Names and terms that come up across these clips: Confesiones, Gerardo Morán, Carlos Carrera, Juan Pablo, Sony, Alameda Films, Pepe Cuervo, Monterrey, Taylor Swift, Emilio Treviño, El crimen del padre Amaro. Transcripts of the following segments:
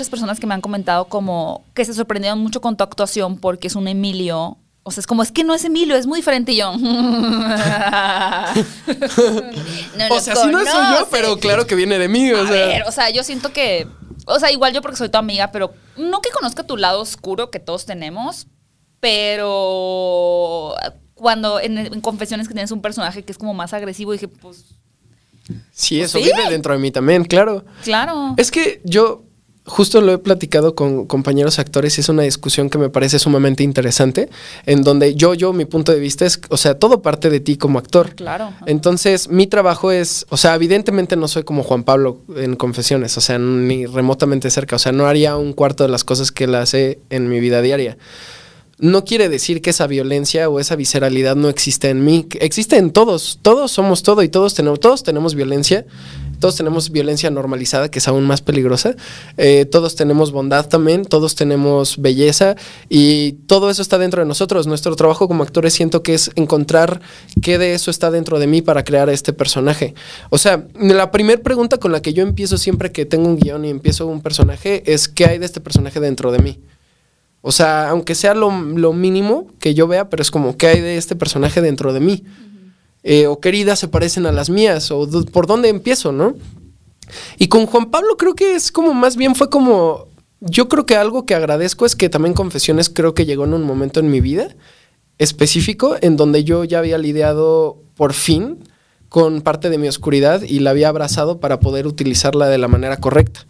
muchas personas que me han comentado como que se sorprendieron mucho con tu actuación porque es un Emilio. O sea, es como, es que no es Emilio, es muy diferente. Y yo, no, o sea, sí no soy yo, pero claro que viene de mí. O sea, yo siento que, igual yo porque soy tu amiga, pero no que conozca tu lado oscuro que todos tenemos, pero cuando en Confesiones que tienes un personaje que es como más agresivo, dije, pues... Sí, eso vive dentro de mí también, claro. Claro. Es que yo justo lo he platicado con compañeros actores y es una discusión que me parece sumamente interesante, en donde mi punto de vista es, todo parte de ti como actor. Claro. Entonces, mi trabajo es, evidentemente no soy como Juan Pablo en Confesiones, ni remotamente cerca, no haría un cuarto de las cosas que él hace en mi vida diaria. No quiere decir que esa violencia o esa visceralidad no existe en mí. Existe en todos. Todos somos todo y todos tenemos violencia. Todos tenemos violencia normalizada, que es aún más peligrosa. Todos tenemos bondad también. Todos tenemos belleza. Y todo eso está dentro de nosotros. Nuestro trabajo como actores siento que es encontrar qué de eso está dentro de mí para crear este personaje. La primera pregunta con la que yo empiezo siempre que tengo un guión y empiezo un personaje es ¿qué hay de este personaje dentro de mí? Aunque sea lo mínimo que yo vea, pero es como, ¿qué hay de este personaje dentro de mí? O qué heridas se parecen a las mías, o por dónde empiezo, ¿no? Y con Juan Pablo creo que es como, más bien fue como, yo creo que algo que agradezco es que también Confesiones creo que llegó en un momento en mi vida específico, en donde yo ya había lidiado por fin con parte de mi oscuridad y la había abrazado para poder utilizarla de la manera correcta.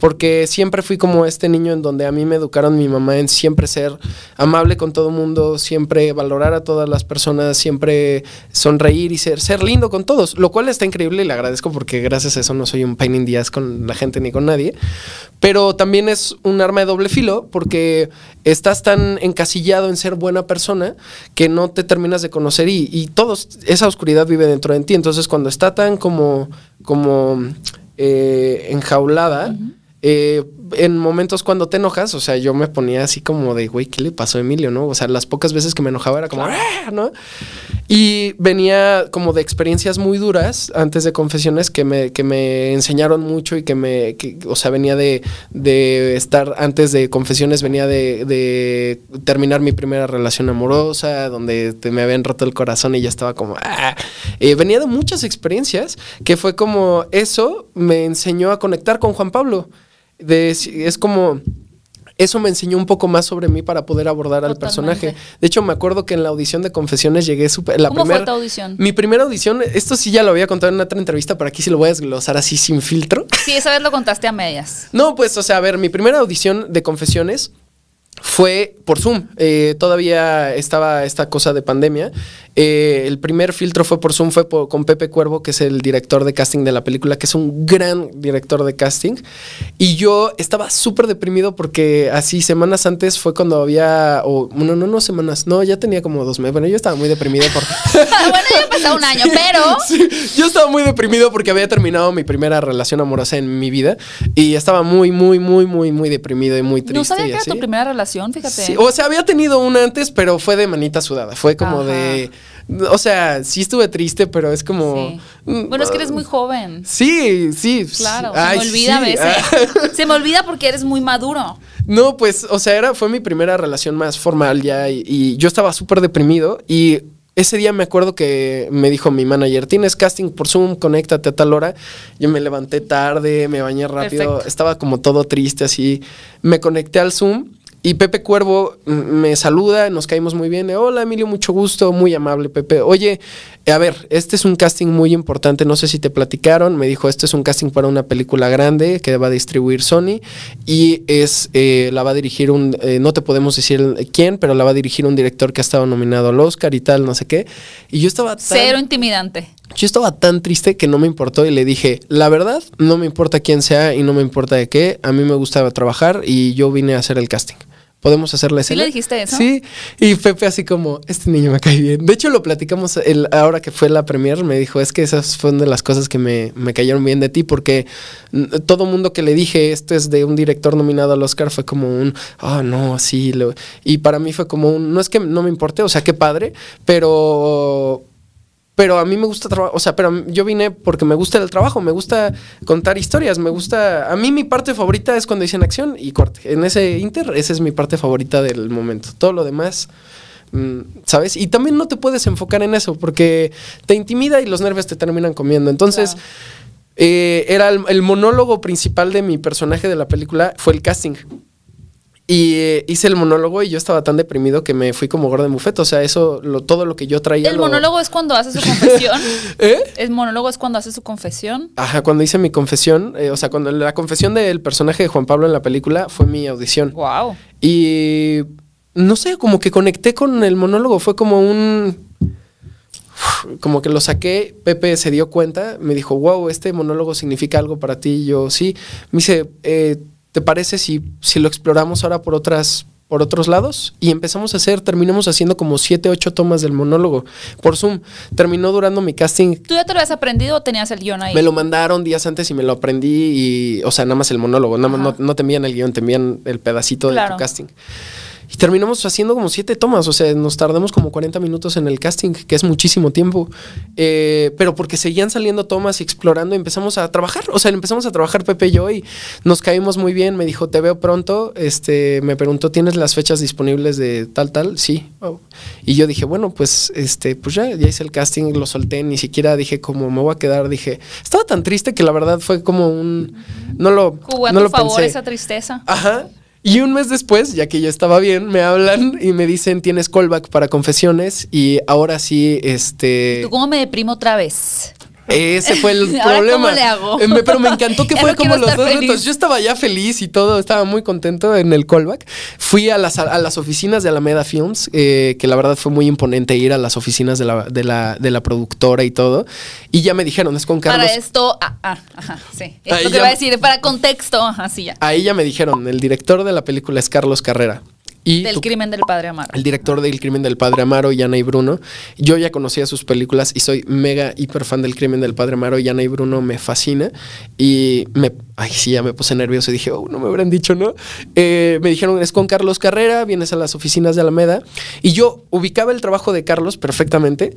Porque siempre fui como este niño en donde a mí me educaron mi mamá en siempre ser amable con todo el mundo, siempre valorar a todas las personas, siempre sonreír y ser lindo con todos, lo cual está increíble y le agradezco porque gracias a eso no soy un pain in the ass con la gente ni con nadie. Pero también es un arma de doble filo porque estás tan encasillado en ser buena persona que no te terminas de conocer y esa oscuridad vive dentro de ti. Entonces cuando está tan como enjaulada, en momentos cuando te enojas, yo me ponía así como de, güey, ¿qué le pasó a Emilio, no? Las pocas veces que me enojaba era como, ¿no? Y venía como de experiencias muy duras antes de Confesiones que me enseñaron mucho y venía de estar antes de Confesiones, venía de terminar mi primera relación amorosa, donde me habían roto el corazón y ya estaba como, venía de muchas experiencias que fue como, eso me enseñó a conectar con Juan Pablo. Es como, eso me enseñó un poco más sobre mí para poder abordar al personaje. De hecho, me acuerdo que en la audición de Confesiones llegué súper... ¿Cómo fue tu audición? Mi primera audición, esto sí ya lo había contado en otra entrevista, pero aquí sí lo voy a desglosar así sin filtro. Sí, esa vez lo contaste a medias. No, pues, mi primera audición de Confesiones fue por Zoom. Todavía estaba esta cosa de pandemia. El primer filtro fue por Zoom, con Pepe Cuervo, que es el director de casting de la película, que es un gran director de casting. Y yo estaba súper deprimido porque así semanas antes fue cuando había, ya tenía como 2 meses. Bueno, yo estaba muy deprimido porque... bueno, ya pasó un año, pero... Sí, yo estaba muy deprimido porque había terminado mi primera relación amorosa en mi vida y estaba muy, muy, muy, muy, muy deprimido y muy triste. No sabía que era tu primera relación, fíjate. Sí, había tenido una antes, pero fue de manita sudada, fue como de... sí estuve triste, pero es como... Sí. Bueno, es que eres muy joven. Sí, sí. Claro, se me olvida a veces. Se me olvida porque eres muy maduro. No, pues, fue mi primera relación más formal ya y yo estaba súper deprimido y ese día me acuerdo que me dijo mi manager, tienes casting por Zoom, conéctate a tal hora. Yo me levanté tarde, me bañé rápido, estaba como todo triste así. Me conecté al Zoom. Y Pepe Cuervo me saluda, nos caímos muy bien. Hola, Emilio, mucho gusto, muy amable, Pepe. Oye, a ver, este es un casting muy importante, no sé si te platicaron. Me dijo, este es un casting para una película grande que va a distribuir Sony y la va a dirigir un... no te podemos decir quién, pero la va a dirigir un director que ha estado nominado al Oscar y tal, no sé qué. Y yo estaba tan... Cero intimidante. Yo estaba tan triste que no me importó y le dije, la verdad, no me importa quién sea y no me importa de qué. A mí me gusta trabajar y yo vine a hacer el casting. ¿Podemos hacer la escena? ¿Sí le dijiste eso? Sí, y Pepe así como, este niño me cae bien. De hecho, lo platicamos ahora que fue la premier, me dijo, es que esas fueron de las cosas que me cayeron bien de ti, porque todo mundo que le dije, esto es de un director nominado al Oscar, fue como un, no, sí. Y para mí fue como un, no es que no me importe, qué padre, pero... Pero a mí me gusta trabajar, o sea, pero yo vine porque me gusta el trabajo, me gusta contar historias, me gusta... A mí mi parte favorita es cuando dicen acción y corte. En ese inter, esa es mi parte favorita del momento. Todo lo demás, ¿sabes? Y también no te puedes enfocar en eso porque te intimida y los nervios te terminan comiendo. Entonces, claro, era el monólogo principal de mi personaje de la película fue el casting. Y hice el monólogo y yo estaba tan deprimido que me fui como gordo de buffet. O sea, eso, todo lo que yo traía... ¿El monólogo es cuando hace su confesión? ¿Eh? ¿El monólogo es cuando hace su confesión? Ajá, cuando hice mi confesión. O sea, cuando la confesión del personaje de Juan Pablo en la película fue mi audición. Wow. Y no sé, como que conecté con el monólogo. Fue como un... Como que lo saqué, Pepe se dio cuenta, me dijo, wow, este monólogo significa algo para ti. Y yo, sí. Me dice... ¿Te parece si lo exploramos ahora por otros lados? Y empezamos a hacer, terminamos haciendo como 7 u 8 tomas del monólogo por Zoom. Terminó durando mi casting. ¿Tú ya te lo habías aprendido o tenías el guión ahí? Me lo mandaron días antes y me lo aprendí, y, o sea, nada más el monólogo, nada más, no te envían el guión, te envían el pedacito de tu casting. Y terminamos haciendo como 7 tomas, o sea, nos tardamos como 40 minutos en el casting, que es muchísimo tiempo, pero porque seguían saliendo tomas y explorando, empezamos a trabajar, o sea, empezamos a trabajar Pepe y yo y nos caímos muy bien. Me dijo, te veo pronto, me preguntó, ¿tienes las fechas disponibles de tal, tal? Sí. Oh. Y yo dije, bueno, pues, pues ya hice el casting, lo solté, ni siquiera dije como me voy a quedar, dije, estaba tan triste que la verdad fue como un, no lo pensé. Esa tristeza. Ajá. Y un mes después, ya que yo estaba bien, me hablan y me dicen, tienes callback para Confesiones, y ahora sí, ¿Tú cómo me deprimo otra vez? Ese fue el problema. ¿Cómo le hago? Pero me encantó que fue como los 2 retos. Yo estaba ya feliz y todo, estaba muy contento en el callback. Fui a las oficinas de Alameda Films, que la verdad fue muy imponente ir a las oficinas de la productora y todo. Y ya me dijeron, es con Carlos. Para esto, ajá, sí. Es lo que iba a decir, para contexto, ajá, sí, ya. Ahí ya me dijeron, el director de la película es Carlos Carrera. Del crimen del padre Amaro. El director del crimen del padre Amaro y Ana y Bruno. Yo ya conocía sus películas y soy mega hiper fan del crimen del padre Amaro y Ana y Bruno me fascina. Y ay, sí, ya me puse nervioso y dije, oh, no me habrán dicho, ¿no? Me dijeron, es con Carlos Carrera, vienes a las oficinas de Alameda. Y yo ubicaba el trabajo de Carlos perfectamente,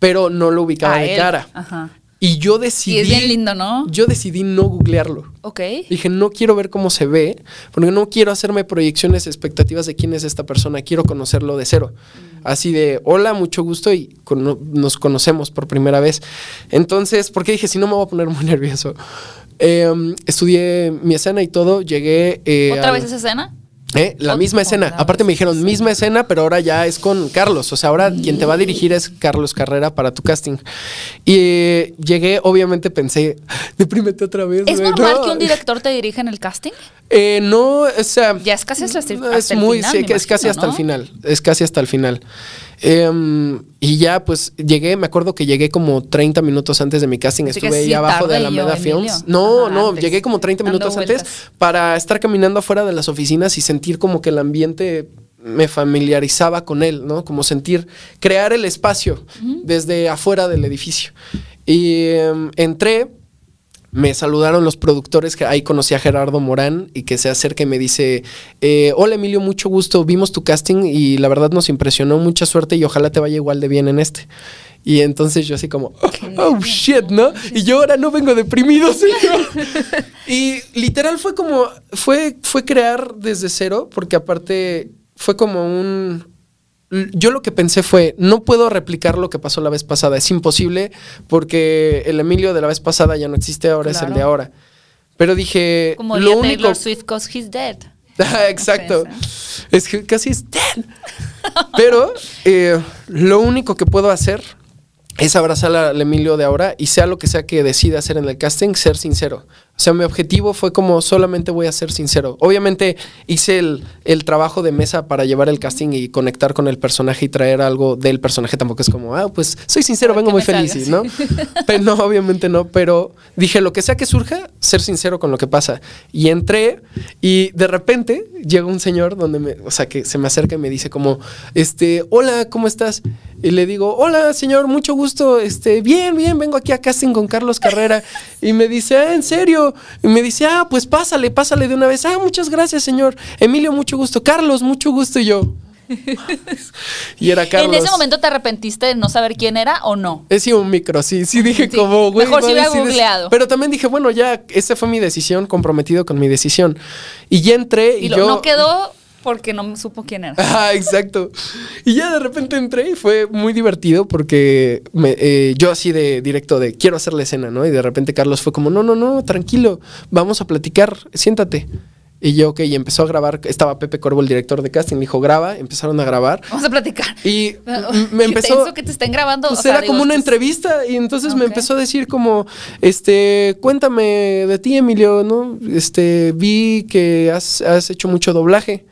pero no lo ubicaba de cara. Ajá. Y yo decidí... Y es bien lindo, ¿no? Yo decidí no googlearlo. Ok. Dije, no quiero ver cómo se ve, porque no quiero hacerme proyecciones, expectativas de quién es esta persona. Quiero conocerlo de cero. Así de, hola, mucho gusto, y nos conocemos por primera vez. Entonces, porque dije, si no me voy a poner muy nervioso. Estudié mi escena y todo, llegué... ¿Otra vez esa escena? La misma escena. Aparte me dijeron, misma escena, pero ahora ya es con Carlos. O sea, ahora quien te va a dirigir es Carlos Carrera para tu casting. Y llegué, obviamente pensé, deprímete otra vez. ¿Es normal que un director te dirija en el casting? No, o sea... Ya es casi hasta el final. Es casi hasta el final. Es casi hasta el final. Y ya pues llegué, me acuerdo que llegué como 30 minutos antes de mi casting. Estuve ahí abajo de Alameda Films. Llegué como 30 minutos antes para estar caminando afuera de las oficinas y sentir como que el ambiente me familiarizaba con él, ¿no? Como sentir, crear el espacio desde afuera del edificio. Y entré, me saludaron los productores, que ahí conocí a Gerardo Morán, y que se acerca y me dice, hola Emilio, mucho gusto, vimos tu casting y la verdad nos impresionó, mucha suerte y ojalá te vaya igual de bien en este. Y entonces yo así como, oh shit, ¿no? Y yo ahora no vengo deprimido, señor. Y literal fue como, fue crear desde cero, porque aparte fue como un... Yo lo que pensé fue, no puedo replicar lo que pasó la vez pasada, es imposible porque el Emilio de la vez pasada ya no existe, ahora es el de ahora. Pero dije, como lo único... Taylor Swift, 'cause he's dead. Exacto, es que casi es dead. Pero lo único que puedo hacer es abrazar al Emilio de ahora, y sea lo que sea que decida hacer en el casting, ser sincero. O sea, mi objetivo fue como, solamente voy a ser sincero. Obviamente hice el trabajo de mesa para llevar el casting y conectar con el personaje y traer algo del personaje. Tampoco es como, pues soy sincero, vengo muy feliz, ¿no? Pero no, obviamente no, pero dije, lo que sea que surja, ser sincero con lo que pasa. Y entré, y de repente llega un señor que se me acerca y me dice como, hola, ¿cómo estás? Y le digo, hola señor, mucho gusto, bien, vengo aquí a casting con Carlos Carrera. Y me dice, ¿en serio? Y me dice, pues pásale de una vez. Muchas gracias señor. Emilio, mucho gusto. Carlos, mucho gusto. Y yo, Y era Carlos. ¿En ese momento te arrepentiste de no saber quién era o no? Sí, un micro, sí. Sí dije sí, como, güey. Mejor si hubiera googleado. Pero también dije, bueno, ya, esta fue mi decisión, comprometido con mi decisión. Y ya entré y yo... no quedó... porque no supo quién era. Ah, exacto. Y ya de repente entré y fue muy divertido porque yo así de directo de quiero hacer la escena, ¿no? Y de repente Carlos fue como, no, no, no, tranquilo, vamos a platicar, siéntate. Y yo, ok, y empezó a grabar, estaba Pepe Cuervo, el director de casting, me dijo, graba, empezaron a grabar. Vamos a platicar. Y me empezó... ¿Eso que te estén grabando? Pues o sea, era como una entrevista, y entonces me empezó a decir como, cuéntame de ti, Emilio, ¿no? Vi que has hecho mucho doblaje.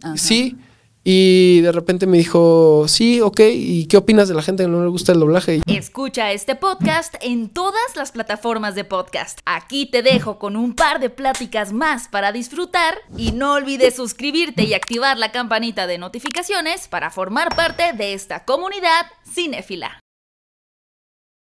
Ajá. Sí, y de repente me dijo, sí, ok, ¿y qué opinas de la gente que no le gusta el doblaje? Escucha este podcast en todas las plataformas de podcast. Aquí te dejo con un par de pláticas más para disfrutar. Y no olvides suscribirte y activar la campanita de notificaciones para formar parte de esta comunidad cinéfila.